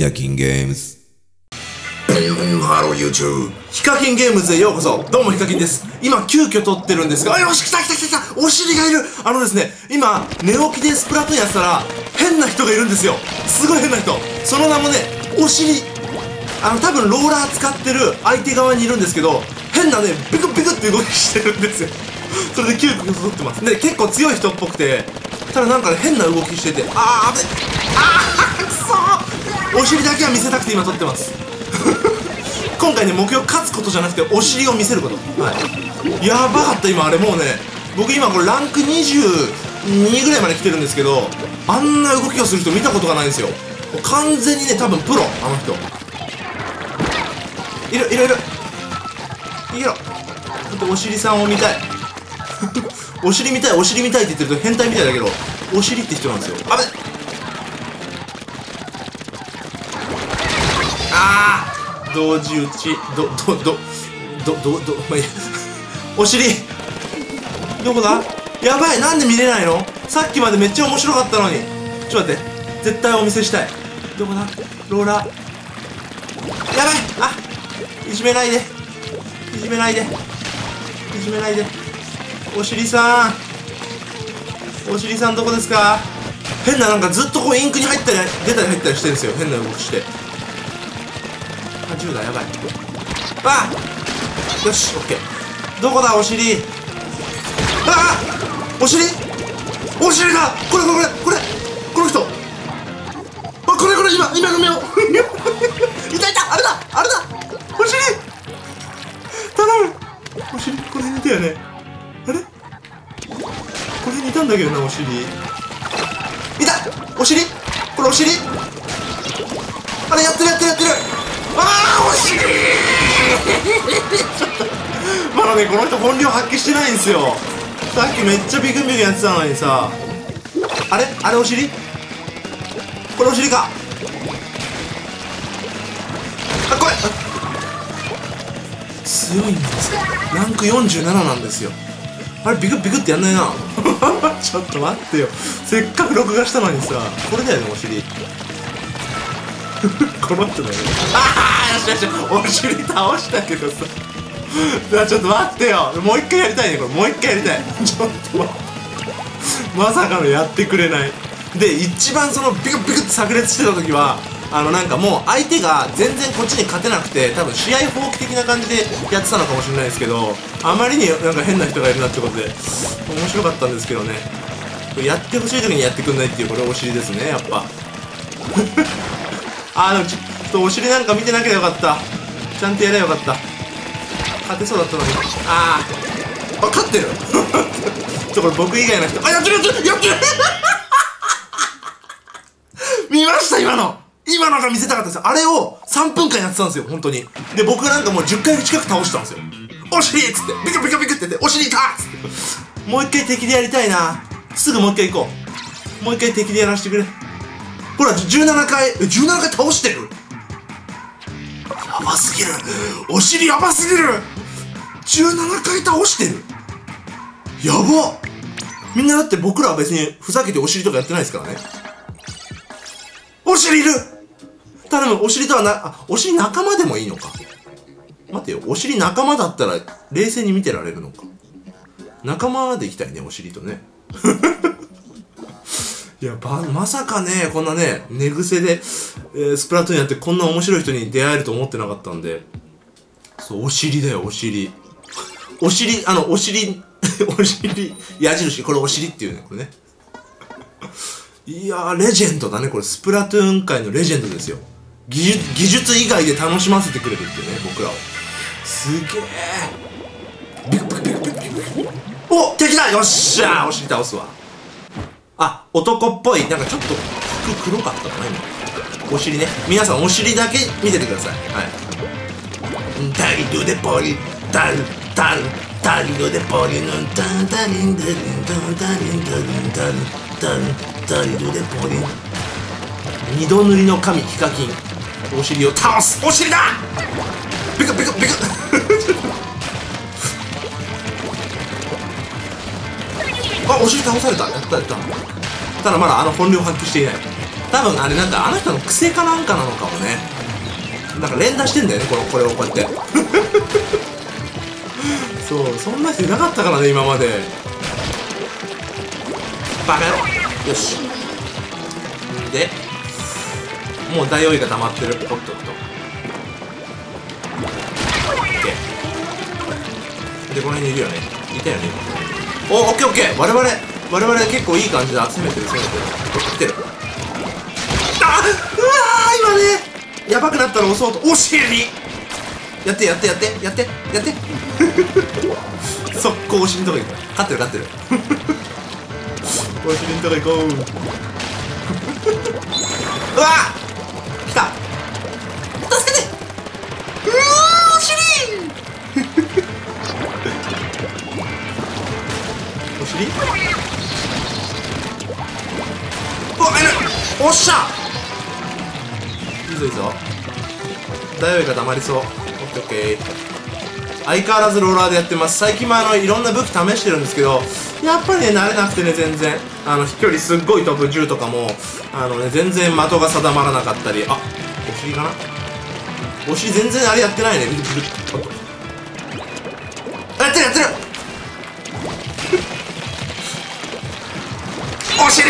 ヒカキンゲームズ。ハロー YouTube。ヒカキンゲームズへようこそ。どうもヒカキンです。今急遽撮ってるんですが、よし来た、お尻がいる。今寝起きでスプラトゥーンやってたら変な人がいるんですよ。すごい変な人。その名もね、お尻。多分ローラー使ってる相手側にいるんですけど、変なねビクビクって動きしてるんですよ。それで急遽撮ってます。で結構強い人っぽくて、ただなんかね変な動きしてて、くそー。お尻だけは見せたくて今撮ってます。今回ね、目標勝つことじゃなくてお尻を見せること、やばかった。今あれもうね、僕今これランク22ぐらいまで来てるんですけど、あんな動きをする人見たことがないんですよ。完全にね、多分プロ。あの人いる逃げろ。ちょっとお尻さんを見たいお尻見たいって言ってると変態みたいだけど、お尻って人なんですよ。あべっ、同時打ち、まあ、いいやお尻どこだ。やばい、なんで見れないの。さっきまでめっちゃ面白かったのに。ちょっと待って、絶対お見せしたい。どこだローラー。やばい、いじめないで。お尻さんどこですか。変な、なんかずっとこうインクに入ったり出たり入ったりしてるんですよ。変な動きして。10だ、やばい。よし、オッケー。どこだお尻。お尻だ。この人。これ今の目をいた。あれだお尻。頼む。お尻これ似たよね。あれこれ似たんだけどな。お尻いた。お尻これお尻。あれやってる。お尻まだね、この人本領発揮してないんですよ。さっきめっちゃビクンビクンやってたのにさ。あれお尻これお尻か。来い。強いんですよ。ランク47なんですよ。あれビクビクってやんないなちょっと待ってよ、せっかく録画したのにさ。これだよねお尻この人だよね。よしお尻倒したけどさちょっと待ってよ、もう一回やりたいねこれ。ちょっと待ってまさかのやってくれないで、一番そのビクビクって炸裂してた時はなんかもう相手が全然こっちに勝てなくて、多分試合放棄的な感じでやってたのかもしれないですけど、あまりになんか変な人がいるなってことで面白かったんですけどね。やってほしい時にやってくんないっていう、これお尻ですねやっぱでもちょっとお尻なんか見てなきゃよかった。ちゃんとやればよかった。勝てそうだったのに。勝ってるちょっとこれ僕以外の人やってる見ました。今のが見せたかったです。あれを3分間やってたんですよ本当に。で僕なんかもう10回近く倒したんですよ。お尻っつってビクビクビクって言って、お尻いたっつって。もう一回敵でやりたいな。すぐもう一回行こう。もう一回敵でやらせてくれ。ほら、17回倒してる。やばすぎる。お尻やばすぎる。17回倒してる。やば。みんなだって僕らは別にふざけてお尻とかやってないですからね。お尻いる。頼む、お尻とはお尻仲間でもいいのか。待てよ、お尻仲間だったら冷静に見てられるのか。仲間でいきたいね、お尻とね。いや、まさかね、こんなね、寝癖で、スプラトゥーンやってこんな面白い人に出会えると思ってなかったんで。そう、お尻だよ、お尻。お尻、矢印、これお尻っていうね、これね。いやー、レジェンドだね、これ、スプラトゥーン界のレジェンドですよ。技術以外で楽しませてくれるっていうね、僕らを。すげー。ビクビクビクビクビク。お、敵だ。よっしゃー、お尻倒すわ。男っぽい、なんかちょっと服黒かったかな今。お尻ね、皆さんお尻だけ見ててください。ダリドでポリダリドでポリのダリドでポリ。二度塗りの神ヒカキン、お尻を倒す。お尻だ。ビクビクビクお尻倒された。やった。ただまだ本領発揮していない。多分あれなんかあの人の癖かなんかなのかもね。なんか連打してんだよね、これをこうやってそう、そんな人いなかったからね今まで。バカよ。よし、んでもうダイオウイカ溜まってる。おっとっとで、この辺にいるよね。いたよね。お、オッケーオッケー。我々結構いい感じで集めてる、集めてる。あ、うわー、今ね、やばくなったら押そうと。お尻やって速攻お尻のとこ行こう。勝ってるお尻のとこ行こううわー、来た、助けて。うわー、お尻お尻？お、おっしゃ！いいぞ。ダイオウイカ黙りそう。オッケーオッケー。相変わらずローラーでやってます。最近もいろんな武器試してるんですけど、やっぱりね、慣れなくてね、全然。飛距離すっごい飛ぶ銃とかも、全然的が定まらなかったり。あ、お尻かな？お尻全然あれやってないね。やってるお尻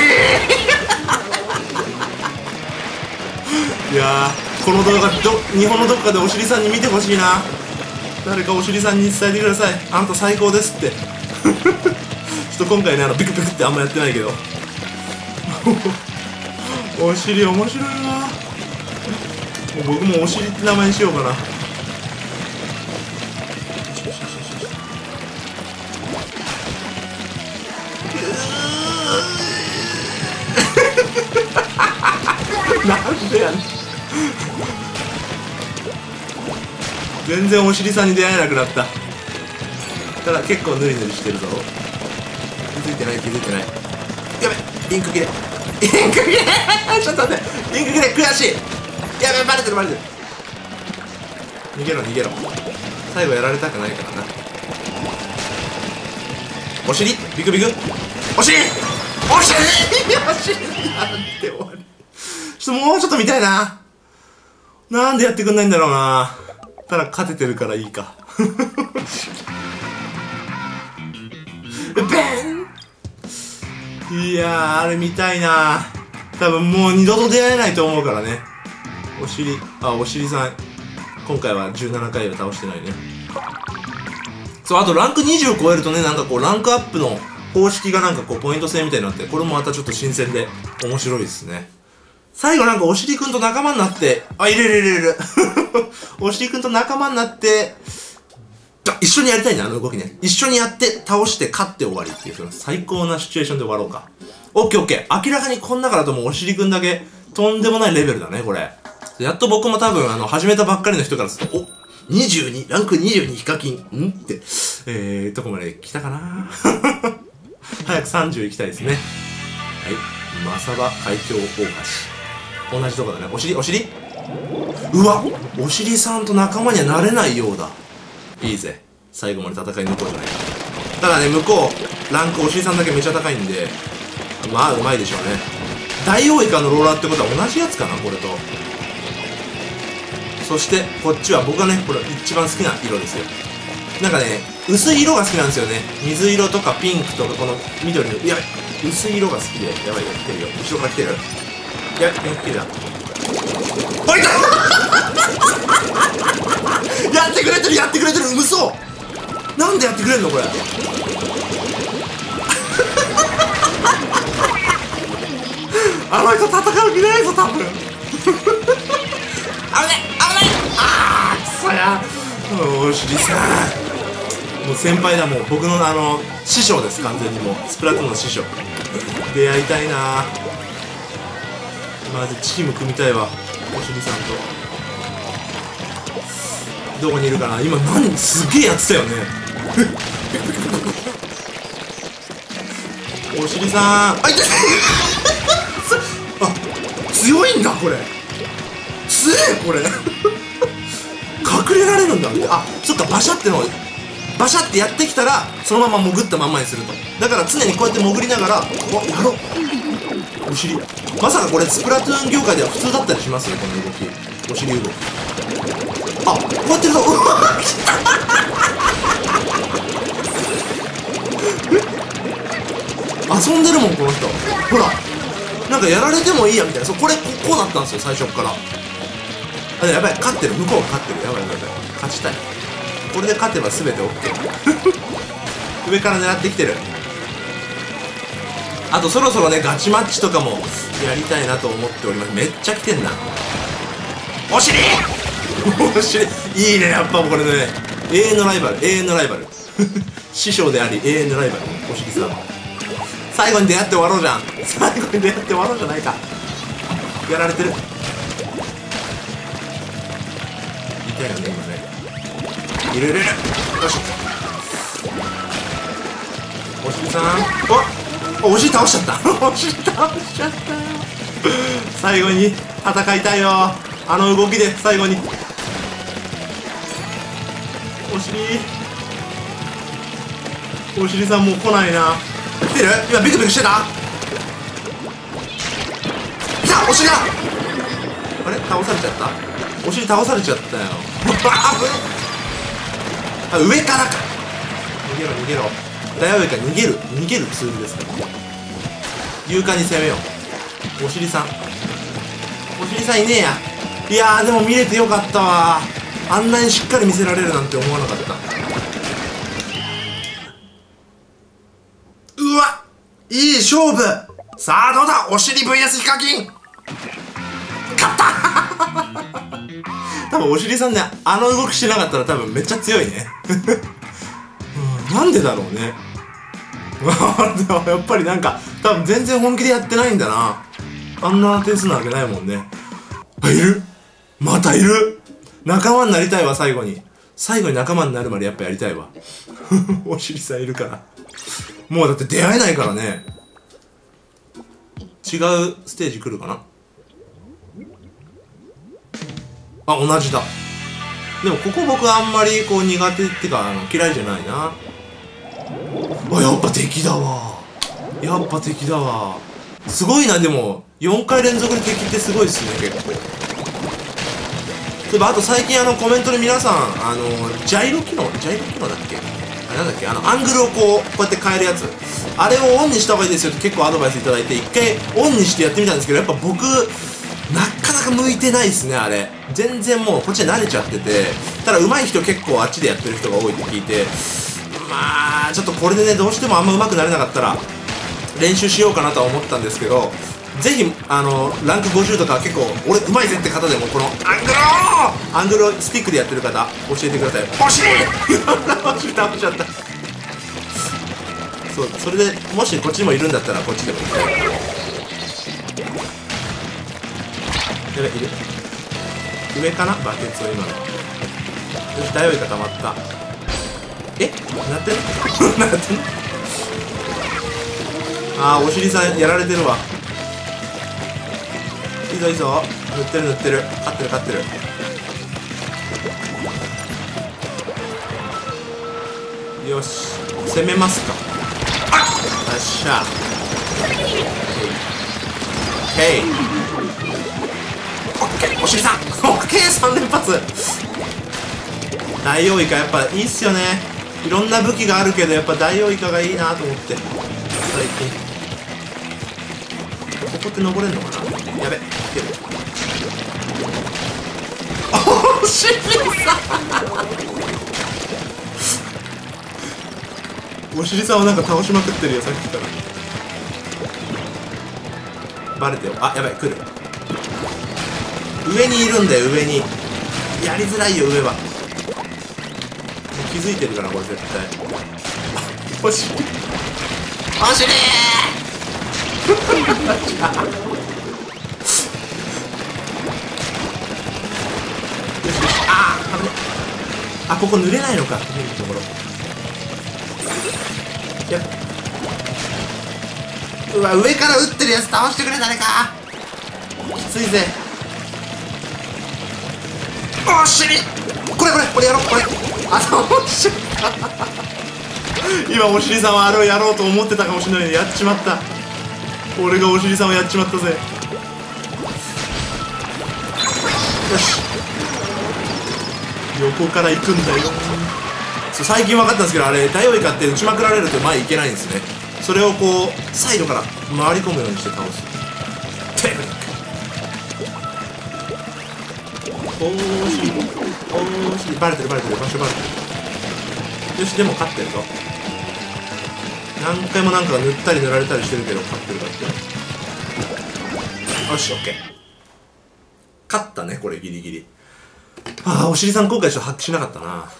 いやー、この動画日本のどっかでお尻さんに見てほしいな。誰かお尻さんに伝えてください。あんた最高ですってちょっと今回ね、ビクビクってあんまやってないけどお尻面白いな。僕もお尻って名前にしようかな。なんでやねん全然お尻さんに出会えなくなった。ただ結構ヌリヌリしてるぞ。気づいてない。やべ、リンク切れちょっと待って、リンク切れ悔しい。やべ、バレてる。逃げろ。最後やられたくないからな。お尻ビクお尻なんて終わり。もうちょっと見たいな。なんでやってくんないんだろうな。ただ勝ててるからいいかいやー、あれ見たいな。多分もう二度と出会えないと思うからね。お尻さん今回は17回は倒してないね。そう、あとランク20超えるとね、なんかこうランクアップの公式がなんかこうポイント制みたいになって、これもまたちょっと新鮮で面白いですね。最後なんかお尻くんと仲間になって、あ、いるお尻くんと仲間になって、一緒にやりたいね、あの動きね。一緒にやって、倒して、勝って終わりっていう、その最高なシチュエーションで終わろうか。オッケーオッケー。明らかにこん中だともうお尻くんだけ、とんでもないレベルだね、これ。やっと僕も多分、始めたばっかりの人からすると、お、22、ランク22ヒカキン、んって、どこまで来たかな早く30行きたいですね。はい。マサバ海峡大橋。同じとこだね。お尻うわ、お尻さんと仲間にはなれないようだ。いいぜ、最後まで戦い抜こうじゃないか。ただね、向こうランクお尻さんだけめちゃ高いんで、まあうまいでしょうね。ダイオウイカのローラーってことは同じやつかな、これと。そしてこっちは僕がね、これ一番好きな色ですよ。なんかね、薄い色が好きなんですよね。水色とかピンクとか、この緑の、やばい、薄い色が好きで、やばいよ、来てるよ、後ろから来てる。いや、やってるな。おいたやってくれてる。嘘、なんでやってくれんのこれあの人戦う気ないぞ、多分危ない。あー、くそや。お尻さんもう先輩だ、もう僕の師匠です。完全にもうスプラトゥーンの師匠。出会いたいな。まずチーム組みたいわ、お尻さんと。どこにいるかな今。何、すげえやってたよねお尻さん、あ、痛いあ、強いんだこれ。強えこれ隠れられるんだ。あ、そっか、バシャってのをバシャってやってきたらそのまま潜ったまんまにすると。だから常にこうやって潜りながら、お、やろうお尻。まさかこれスプラトゥーン業界では普通だったりしますよ、この動き。お尻動き。あ、こうやってるぞ。遊んでるもん、この人。ほら。なんかやられてもいいや、みたいな。そう、これ、こうだったんですよ、最初から。あ、やばい、勝ってる。向こう勝ってる。やばい、やばい。勝ちたい。これで勝てば全て OK。上から狙ってきてる。あとそろそろね、ガチマッチとかもやりたいなと思っております。めっちゃ来てんな。お尻お尻いいね、やっぱこれね。永遠のライバル、永遠のライバル。師匠であり、永遠のライバル。お尻さん。最後に出会って終わろうじゃん。最後に出会って終わろうじゃないか。やられてる。痛いよね、今ね。いるいるいる。よし。お尻さん。おっお尻倒しちゃったお尻倒しちゃったよ最後に戦いたいよ、あの動きで。最後にお尻、お尻さんもう来ないな。来てる、今ビクビクしてた。来た、お尻が。あれ、倒されちゃった。お尻倒されちゃったよあ、上からか。逃げろ逃げろ。ダイオウイカ逃げる、逃げるツールですから、ね、勇敢に攻めよう。お尻さん、お尻さんいねえや。いやーでも見れてよかったわ。あんなにしっかり見せられるなんて思わなかった。うわ、いい勝負。さあどうだ、お尻 VS ヒカキン。勝った多分お尻さんね、あの動きしてなかったら多分めっちゃ強いねなんでだろうねやっぱりなんか多分全然本気でやってないんだな。あんな点数なわけないもんね。あ、いる、またいる。仲間になりたいわ。最後に、最後に仲間になるまでやっぱやりたいわお尻さんいるから、もうだって出会えないからね。違うステージ来るかな。あ、同じだ。でもここ僕あんまりこう苦手ってか、嫌いじゃないな。あ、やっぱ敵だわ。やっぱ敵だわ。すごいな、でも、4回連続で敵ってすごいっすね、結構。例えば、あと最近コメントで皆さん、ジャイロ機能、ジャイロ機能だっけ、あれなんだっけ、アングルをこうやって変えるやつ。あれをオンにした方がいいですよって結構アドバイスいただいて、一回オンにしてやってみたんですけど、やっぱ僕、なかなか向いてないっすね、あれ。全然もう、こっちで慣れちゃってて、ただ上手い人結構あっちでやってる人が多いって聞いて、まあ、ちょっとこれでね、どうしてもあんま上手くなれなかったら、練習しようかなとは思ったんですけど、ぜひ、ランク50とか結構、俺上手いぜって方でも、このアングルをスティックでやってる方、教えてください。お尻お尻倒しちゃった。そう、それで、もしこっちにもいるんだったら、こっちでもいい。やべ、いる。上かなバケツを今の。よし、ダイオウイカ溜まった。え、なってるなってる。あー、お尻さんやられてるわ。いいぞいいぞ、塗ってる塗ってる、勝ってる勝ってる。よし、攻めますか。あっしゃ、ヘイ、オッケー、お尻さんオッケー、3連発。ダイオウイカやっぱいいっすよね。いろんな武器があるけど、やっぱダイオウイカがいいなと思って最近。ここって登れんのかな。やべ、いける。お尻さんお尻さんをなんか倒しまくってるよ、さっきからバレてよ。あ、やばい、来る。上にいるんだよ、上に。やりづらいよ、上は。気づいてるから、これ絶対。お尻お尻あ、ここ濡れないのか、見るところ。やっ、うわ、上から撃ってるやつ倒してくれ、誰か。きついぜ。お尻、これこれこれやろう、これ。あ、倒しちゃった今お尻さんはあれをやろうと思ってたかもしれないのでやっちまった。俺がお尻さんをやっちまったぜ。よし、横から行くんだよ。そう、最近分かったんですけど、あれダイオウイカって打ちまくられると前行けないんですね。それをこうサイドから回り込むようにして倒すテクニック。おーし、おーし、バレてるバレてる、場所バレてる。よし、でも勝ってるぞ。何回もなんか塗ったり塗られたりしてるけど勝ってるからって。よし、オッケー。勝ったね、これギリギリ。ああ、お尻さん後悔して発揮しなかったな。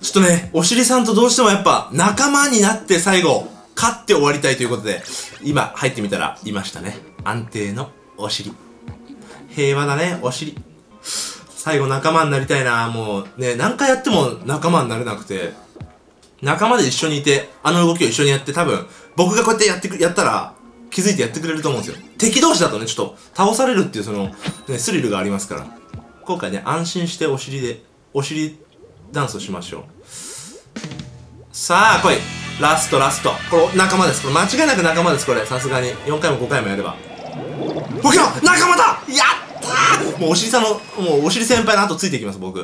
ちょっとね、お尻さんとどうしてもやっぱ仲間になって最後勝って終わりたいということで、今入ってみたらいましたね。安定のお尻。平和だね、お尻。最後仲間になりたいな。もうね、何回やっても仲間になれなくて、仲間で一緒にいて、あの動きを一緒にやって、多分僕がこうやってやったら気づいてやってくれると思うんですよ。敵同士だとね、ちょっと倒されるっていうその、ね、スリルがありますから。今回ね、安心してお尻で、お尻ダンスをしましょう。さあ来い、ラストラスト。これ仲間です、これ間違いなく仲間です。これさすがに4回も5回もやれば OK、 仲間だ。やったー。もうお尻さんの、もうお尻先輩の後ついていきます僕。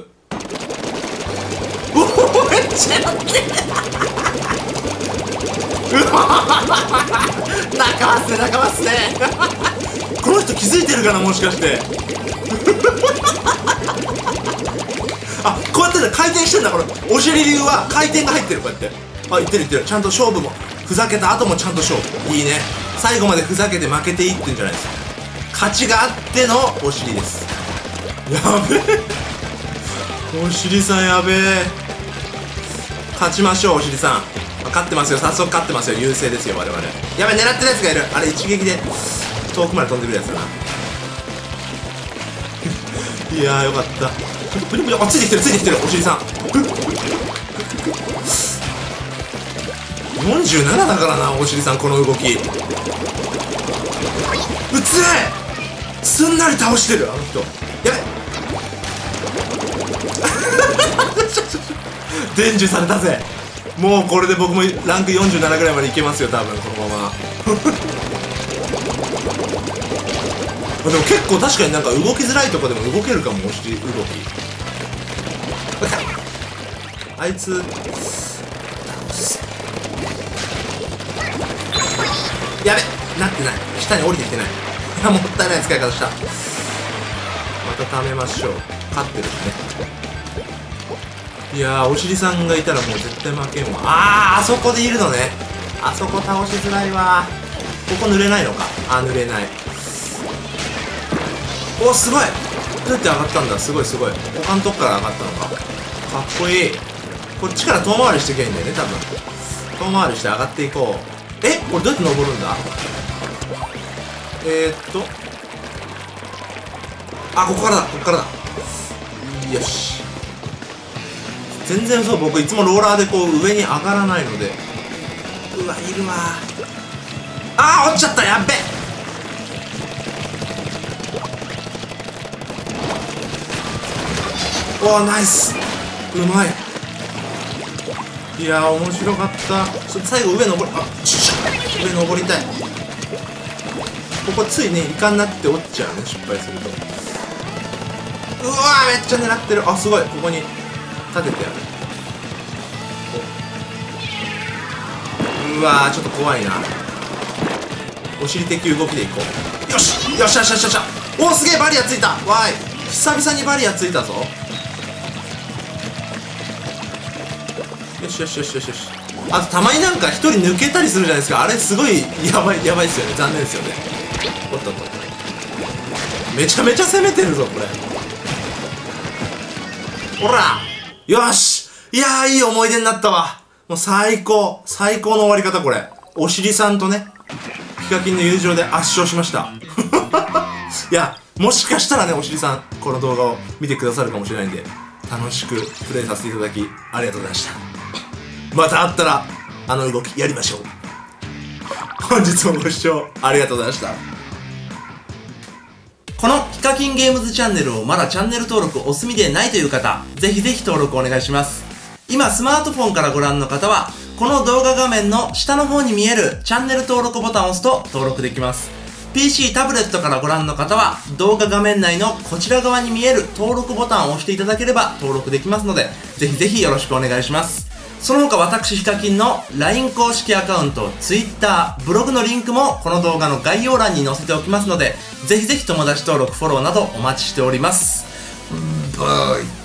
おお、めっちゃやってる。うわ仲間っすね、仲間っすねこの人気づいてるかな、もしかしてあ、こうやってね、回転してんだこれ。お尻流は回転が入ってる、こうやって。あ、いってるいってる。ちゃんと勝負も、ふざけた後もちゃんと勝負。いいね。最後までふざけて負けていってんじゃないですか。勝ちがあってのお尻です。やべえ、お尻さんやべえ。勝ちましょう、お尻さん。勝ってますよ、早速勝ってますよ。優勢ですよ我々。やべえ、狙ってるやつがいる。あれ一撃で遠くまで飛んでくるやつだないやー、よかった。あ、ついてきてるついてきてる、お尻さん47だからな、お尻さん。この動きうつえ、すんなり倒してるあの人。やべ伝授されたぜ。もうこれで僕もランク47ぐらいまでいけますよ多分、このままでも結構確かになんか動きづらいとこでも動けるかも、お尻動き。あいつやべ、なってない、下に降りてきてないもったいない使い方した。またためましょう、勝ってるしね。いやー、お尻さんがいたらもう絶対負けんわ。あー、あそこでいるのね。あそこ倒しづらいわ。ここ濡れないのか。あ、濡れない。お、すごい。どうやって上がったんだ。すごいすごい。他のとこから上がったのか。かっこいい。こっちから遠回りしていけばいいんだよね多分。遠回りして上がっていこう。え、これどうやって登るんだ。あ、ここからだ、ここからだ。よし。全然そう、僕いつもローラーでこう上に上がらないので。うわ、いるわ。あー、落ちちゃった。やっべ。おー、ナイス、うまい。いやー、面白かった。最後上登り、あ、上登りたい。ここついね、イカになって折っちゃうね、失敗すると。うわー、めっちゃ狙ってる。あ、すごい、ここに立ててやる。うわー、ちょっと怖いな。お尻的動きでいこう。よしよしよしよしよし。おー、すげえ、バリアついたわーい。久々にバリアついたぞ。よしよしよしよしよし。あとたまになんか一人抜けたりするじゃないですか。あれすごいやばい、やばいですよね。残念ですよね。おっとっと、めちゃめちゃ攻めてるぞこれ。ほら、よし。いやー、いい思い出になったわ。もう最高、最高の終わり方これ。お尻さんとね、ヒカキンの友情で圧勝しましたいや、もしかしたらね、お尻さんこの動画を見てくださるかもしれないんで、楽しくプレイさせていただきありがとうございました。また会ったらあの動きやりましょう。本日もご視聴ありがとうございました。このヒカキンゲームズチャンネルをまだチャンネル登録お済みでないという方、ぜひぜひ登録お願いします。今スマートフォンからご覧の方は、この動画画面の下の方に見えるチャンネル登録ボタンを押すと登録できます。PC、タブレットからご覧の方は、動画画面内のこちら側に見える登録ボタンを押していただければ登録できますので、ぜひぜひよろしくお願いします。その他私ヒカキンの LINE 公式アカウント、Twitter、ブログのリンクもこの動画の概要欄に載せておきますので、ぜひぜひ友達登録、フォローなどお待ちしております。バイ。